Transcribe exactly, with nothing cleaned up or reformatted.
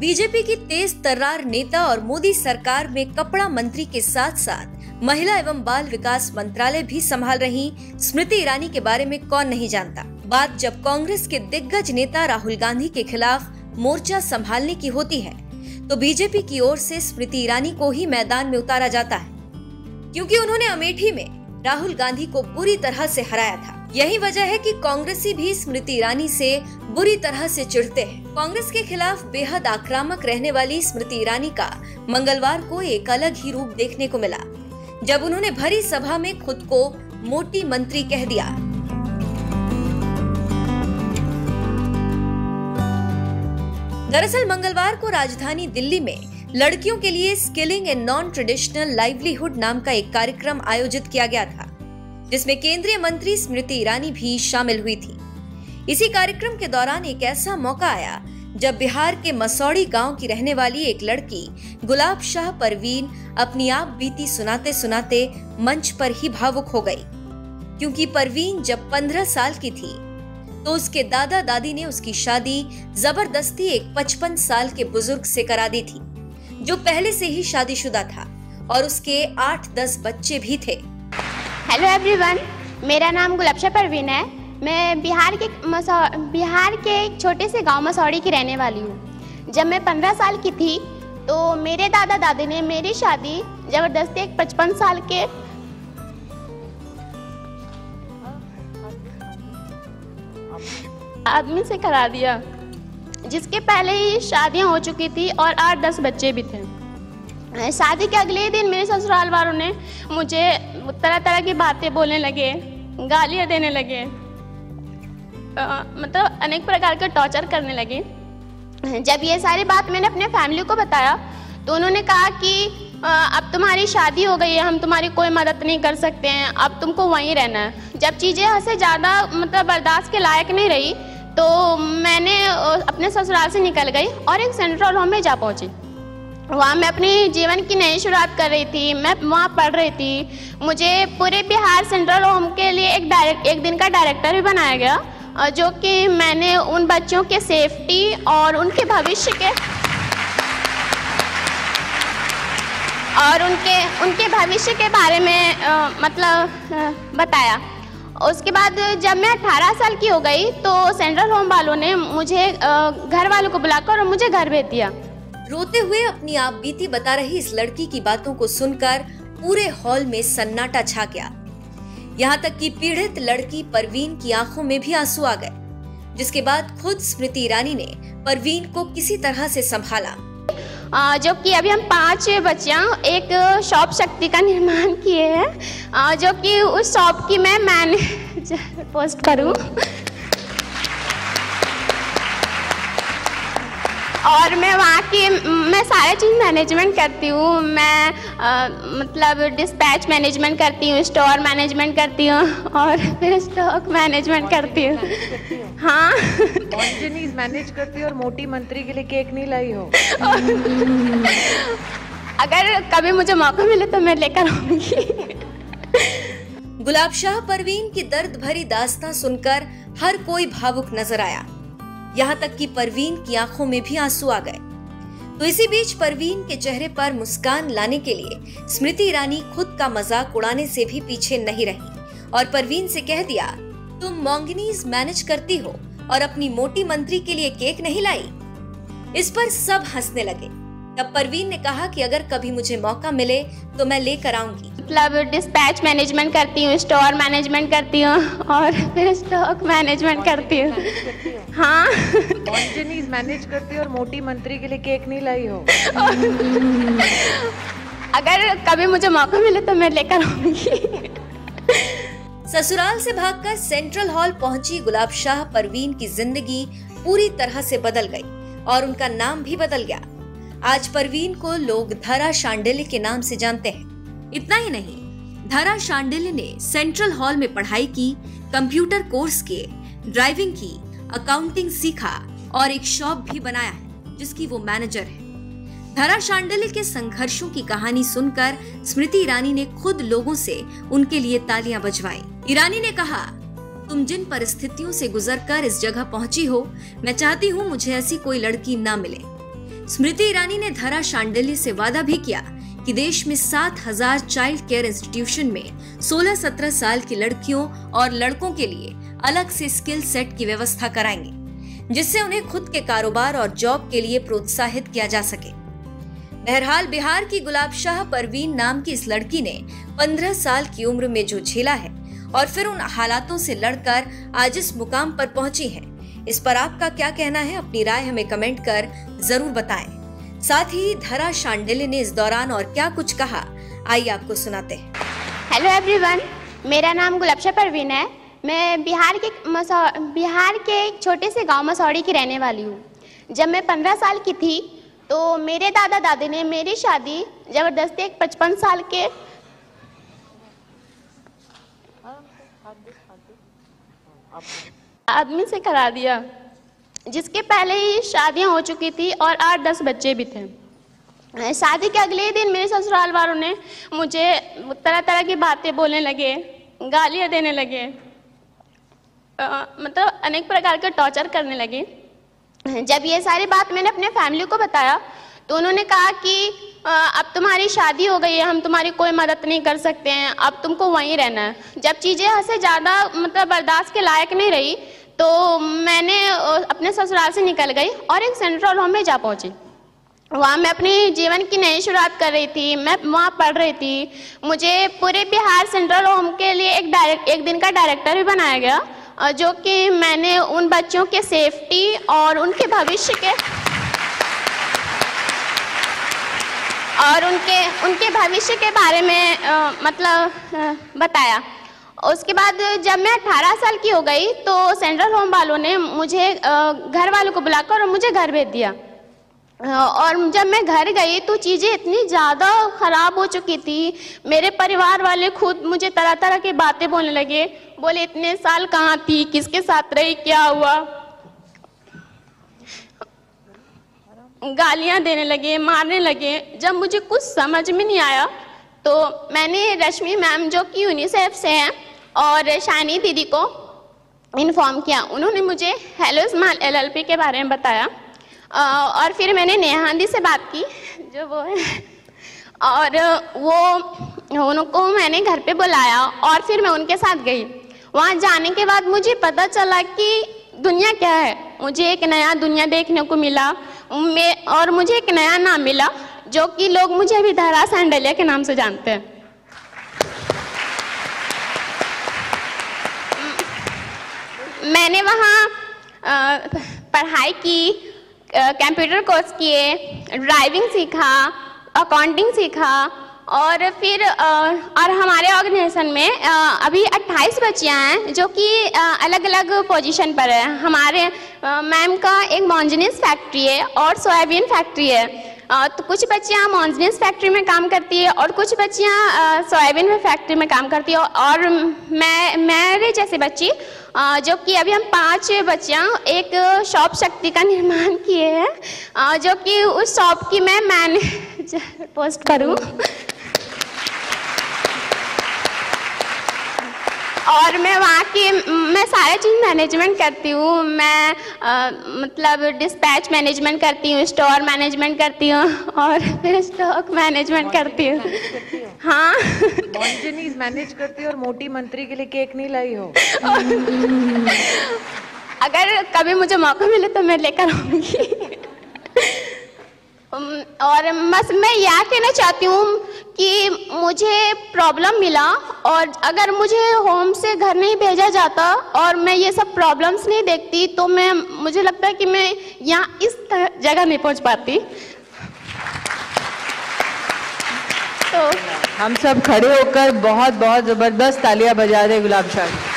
BJP की तेज तर्रार नेता और मोदी सरकार में कपड़ा मंत्री के साथ साथ महिला एवं बाल विकास मंत्रालय भी संभाल रही स्मृति ईरानी के बारे में कौन नहीं जानता। बात जब कांग्रेस के दिग्गज नेता राहुल गांधी के खिलाफ मोर्चा संभालने की होती है तो बीजेपी की ओर से स्मृति ईरानी को ही मैदान में उतारा जाता है, क्योंकि उन्होंने अमेठी में राहुल गांधी को बुरी तरह से हराया था। यही वजह है कि कांग्रेसी भी स्मृति ईरानी से बुरी तरह से चिढ़ते हैं। कांग्रेस के खिलाफ बेहद आक्रामक रहने वाली स्मृति ईरानी का मंगलवार को एक अलग ही रूप देखने को मिला, जब उन्होंने भरी सभा में खुद को मोटी मंत्री कह दिया। दरअसल मंगलवार को राजधानी दिल्ली में लड़कियों के लिए skilling and non traditional livelihood नाम का एक कार्यक्रम आयोजित किया गया था, जिसमें केंद्रीय मंत्री स्मृति ईरानी भी शामिल हुई थी। इसी कार्यक्रम के दौरान एक ऐसा मौका आया जब बिहार के मसौढ़ी गांव की रहने वाली एक लड़की गुलाबशाह परवीन अपनी आप बीती सुनाते सुनाते मंच पर ही भावुक हो गई, क्योंकि परवीन जब पंद्रह साल की थी तो उसके दादा दादी ने उसकी शादी जबरदस्ती एक पचपन साल के बुजुर्ग से करा दी थी, जो पहले से ही शादीशुदा था और उसके आठ दस बच्चे भी थे। हेलो एवरीवन, मेरा नाम गुलाबशाह परवीन है। मैं बिहार के बिहार के एक छोटे से गांव मसौढ़ी की रहने वाली हूँ। जब मैं पंद्रह साल की थी तो मेरे दादा दादी ने मेरी शादी जबरदस्ती एक पचपन साल के आदमी से करा दिया, जिसके पहले ही शादियां हो चुकी थी और आठ दस बच्चे भी थे। शादी के अगले दिन मेरे ससुराल वालों ने मुझे तरह तरह की बातें बोलने लगे, गालियां देने लगे, आ, मतलब अनेक प्रकार का टॉर्चर करने लगे। जब ये सारी बात मैंने अपने फैमिली को बताया तो उन्होंने कहा कि आ, अब तुम्हारी शादी हो गई है, हम तुम्हारी कोई मदद नहीं कर सकते हैं, अब तुमको वहीं रहना है। जब चीज़ें हद से ज़्यादा मतलब बर्दाश्त के लायक नहीं रही तो मैंने अपने ससुराल से निकल गई और एक सेंट्रल होम में जा पहुंची। वहाँ मैं अपने जीवन की नई शुरुआत कर रही थी, मैं वहाँ पढ़ रही थी। मुझे पूरे बिहार सेंट्रल होम के लिए एक डायरेक्ट एक दिन का डायरेक्टर भी बनाया गया, जो कि मैंने उन बच्चों के सेफ्टी और उनके भविष्य के और उनके उनके भविष्य के बारे में आ, मतलब आ, बताया। उसके बाद जब मैं अठारह साल की हो गई तो सेंट्रल होम वालों ने मुझे घर वालों को बुलाकर और मुझे घर भेज दिया। रोते हुए अपनी आप बीती बता रही इस लड़की की बातों को सुनकर पूरे हॉल में सन्नाटा छा गया। यहाँ तक कि पीड़ित लड़की परवीन की आंखों में भी आंसू आ गए, जिसके बाद खुद स्मृति ईरानी ने परवीन को किसी तरह से संभाला। जो कि अभी हम पांच बच्चियां एक शॉप शक्ति का निर्माण किए हैं, जो कि उस शॉप की मैं मैनेजर पोस्ट करूं और मैं वहाँ की मैं सारे चीज़ मैनेजमेंट करती हूँ। मैं आ, मतलब डिस्पैच मैनेजमेंट करती हूँ, स्टोर मैनेजमेंट करती हूँ और फिर स्टॉक मैनेजमेंट करती हूँ। हाँ, मॉन्जनीज मैनेज करती हूँ और मोटी मंत्री के लिए केक नहीं लाई हो। अगर कभी मुझे मौका मिले तो मैं लेकर आऊँगी। गुलाबशाह परवीन की दर्द भरी दास्तां सुनकर हर कोई भावुक नजर आया, यहाँ तक कि परवीन की आंखों में भी आंसू आ गए। तो इसी बीच परवीन के चेहरे पर मुस्कान लाने के लिए स्मृति ईरानी खुद का मजाक उड़ाने से भी पीछे नहीं रही और परवीन से कह दिया, तुम मॉन्गनीज मैनेज करती हो और अपनी मोटी मंत्री के लिए केक नहीं लाई। इस पर सब हंसने लगे। तब परवीन ने कहा कि अगर कभी मुझे मौका मिले तो मैं लेकर आऊंगी। मतलब डिस्पैच मैनेजमेंट करती हूँ, स्टोर मैनेजमेंट करती हूँ और फिर स्टॉक मैनेजमेंट करती हूँ। हाँ, मॉन्जनीज मैनेज करती हूँ और मोटी मंत्री के लिए केक नहीं लाई हो। अगर कभी मुझे मौका मिले तो मैं लेकर आऊंगी। ससुराल से भागकर सेंट्रल हॉल पहुंची गुलाबशाह परवीन की जिंदगी पूरी तरह से बदल गई और उनका नाम भी बदल गया। आज परवीन को लोग धरा शांडिल्य के नाम से जानते हैं। इतना ही नहीं, धरा शांडिल्य ने सेंट्रल हॉल में पढ़ाई की, कंप्यूटर कोर्स किए, ड्राइविंग की, अकाउंटिंग सीखा और एक शॉप भी बनाया है, जिसकी वो मैनेजर है। धरा शांडिल्य के संघर्षों की कहानी सुनकर स्मृति ईरानी ने खुद लोगों से उनके लिए तालियां बजवाई। ईरानी ने कहा, तुम जिन परिस्थितियों से गुजरकर इस जगह पहुंची हो, मैं चाहती हूँ मुझे ऐसी कोई लड़की ना मिले। स्मृति ईरानी ने धरा शांडिल्य से वादा भी किया कि देश में सात हज़ार चाइल्ड केयर इंस्टीट्यूशन में सोलह सत्रह साल की लड़कियों और लड़कों के लिए अलग से स्किल सेट की व्यवस्था कराएंगे, जिससे उन्हें खुद के कारोबार और जॉब के लिए प्रोत्साहित किया जा सके। बहरहाल, बिहार की गुलाबशाह परवीन नाम की इस लड़की ने पंद्रह साल की उम्र में जो झेला है और फिर उन हालातों से लड़कर आज इस मुकाम पर पहुंची है। इस पर आपका क्या कहना है? अपनी राय हमें कमेंट कर जरूर बताएं। साथ ही धरा शांडिल्य ने इस दौरान और क्या कुछ कहा, आइए आपको सुनाते हैं। हेलो एवरीवन, मेरा नाम गुलाबशाह परवीन है। मैं बिहार के बिहार के एक छोटे से गांव मसौढ़ी की रहने वाली हूँ। जब मैं पंद्रह साल की थी तो मेरे दादा दादी ने मेरी शादी जबरदस्ती एक पचपन साल के आदमी से करा दिया, जिसके पहले ही शादियां हो चुकी थी और आठ दस बच्चे भी थे। शादी के अगले दिन मेरे ससुराल वालों ने मुझे तरह तरह की बातें बोलने लगे, गालियां देने लगे, आ, मतलब अनेक प्रकार का टॉर्चर करने लगे। जब ये सारी बात मैंने अपने फैमिली को बताया तो उन्होंने कहा कि अब तुम्हारी शादी हो गई है, हम तुम्हारी कोई मदद नहीं कर सकते हैं, अब तुमको वहीं रहना है। जब चीज़ें हद से ज़्यादा मतलब बर्दाश्त के लायक नहीं रही तो मैंने अपने ससुराल से निकल गई और एक सेंट्रल होम में जा पहुंची। वहाँ मैं अपने जीवन की नई शुरुआत कर रही थी, मैं वहाँ पढ़ रही थी। मुझे पूरे बिहार सेंट्रल होम के लिए एक डायरेक्ट एक दिन का डायरेक्टर भी बनाया गया, जो कि मैंने उन बच्चों के सेफ्टी और उनके भविष्य के और उनके उनके भविष्य के बारे में आ, मतलब आ, बताया। उसके बाद जब मैं अठारह साल की हो गई तो सेंट्रल होम वालों ने मुझे आ, घर वालों को बुलाकर और मुझे घर भेज दिया। और जब मैं घर गई तो चीज़ें इतनी ज़्यादा ख़राब हो चुकी थी। मेरे परिवार वाले खुद मुझे तरह तरह की बातें बोलने लगे, बोले इतने साल कहाँ थी, किसके साथ रही, क्या हुआ, गालियां देने लगे, मारने लगे। जब मुझे कुछ समझ में नहीं आया तो मैंने रश्मि मैम, जो कि यूनिसेफ से हैं, और शानी दीदी को इन्फॉर्म किया। उन्होंने मुझे हेलोस माल एल एल पी के बारे में बताया और फिर मैंने नेहा दी से बात की, जो वो है, और वो उनको मैंने घर पे बुलाया और फिर मैं उनके साथ गई। वहाँ जाने के बाद मुझे पता चला कि दुनिया क्या है। मुझे एक नया दुनिया देखने को मिला मैं और मुझे एक नया नाम मिला, जो कि लोग मुझे अभी धरा शांडिल्य के नाम से जानते हैं। मैंने वहाँ पढ़ाई की, कंप्यूटर कोर्स किए, ड्राइविंग सीखा, अकाउंटिंग सीखा, और फिर और हमारे ऑर्गेनाइजेशन में अभी अट्ठाईस बच्चियां हैं जो कि अलग अलग पोजीशन पर है। हमारे मैम का एक मॉन्जनीस फैक्ट्री है और सोयाबीन फैक्ट्री है, तो कुछ बच्चियां मॉन्जनीस फैक्ट्री में काम करती है और कुछ बच्चियां सोयाबीन फैक्ट्री में काम करती है। और मैं मेरे जैसे बच्ची, जो कि अभी हम पांच बच्चियां एक शॉप शक्ति का निर्माण किए हैं, जो कि उस शॉप की मैं मैनेजर पोस्ट करूँ। और मैं वहाँ की मैं सारे चीज़ मैनेजमेंट करती हूँ। मैं आ, मतलब डिस्पैच मैनेजमेंट करती हूँ, स्टोर मैनेजमेंट करती हूँ और फिर स्टॉक मैनेजमेंट करती हूँ। हाँ, मॉन्जनीस मैनेज करती हूँ और मोटी मंत्री के लिए केक नहीं लाई हो। अगर कभी मुझे मौका मिले तो मैं लेकर आऊँगी। और बस मैं यह कहना चाहती हूँ कि मुझे प्रॉब्लम मिला, और अगर मुझे होम से घर नहीं भेजा जाता और मैं ये सब प्रॉब्लम्स नहीं देखती तो मैं मुझे लगता है कि मैं यहाँ इस जगह नहीं पहुँच पाती। तो हम सब खड़े होकर बहुत बहुत ज़बरदस्त तालियां बजा रहे गुलाबशाह।